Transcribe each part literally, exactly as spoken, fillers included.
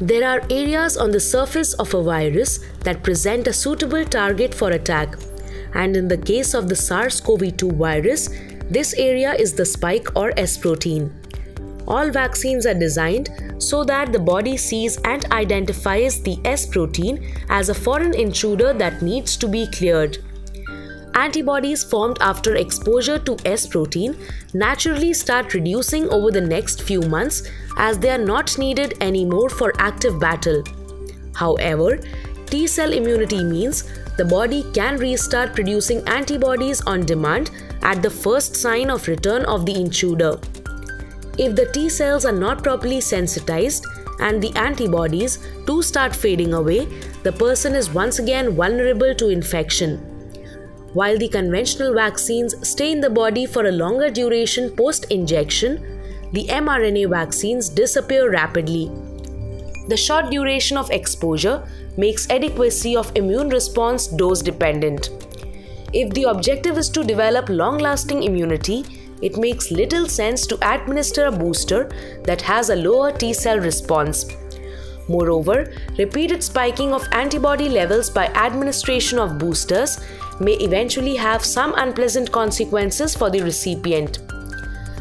There are areas on the surface of a virus that present a suitable target for attack, and in the case of the SARS CoV two virus, this area is the spike or S protein. All vaccines are designed so that the body sees and identifies the S protein as a foreign intruder that needs to be cleared. Antibodies formed after exposure to S protein naturally start reducing over the next few months as they are not needed anymore for active battle. However, T cell immunity means the body can restart producing antibodies on demand at the first sign of return of the intruder. If the T cells are not properly sensitized and the antibodies too start fading away, the person is once again vulnerable to infection. While the conventional vaccines stay in the body for a longer duration post-injection, the mRNA vaccines disappear rapidly. The short duration of exposure makes adequacy of immune response dose-dependent. If the objective is to develop long-lasting immunity, it makes little sense to administer a booster that has a lower T cell response. Moreover, repeated spiking of antibody levels by administration of boosters may eventually have some unpleasant consequences for the recipient.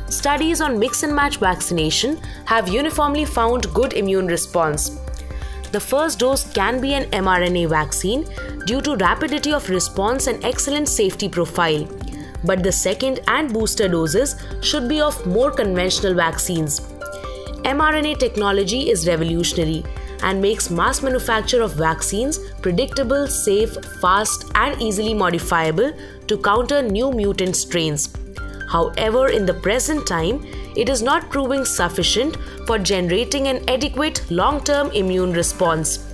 Studies on mix-and-match vaccination have uniformly found good immune response. The first dose can be an mRNA vaccine due to rapidity of response and excellent safety profile, but the second and booster doses should be of more conventional vaccines. mRNA technology is revolutionary and makes mass manufacture of vaccines predictable, safe, fast, and easily modifiable to counter new mutant strains. However, in the present time, it is not proving sufficient for generating an adequate long-term immune response.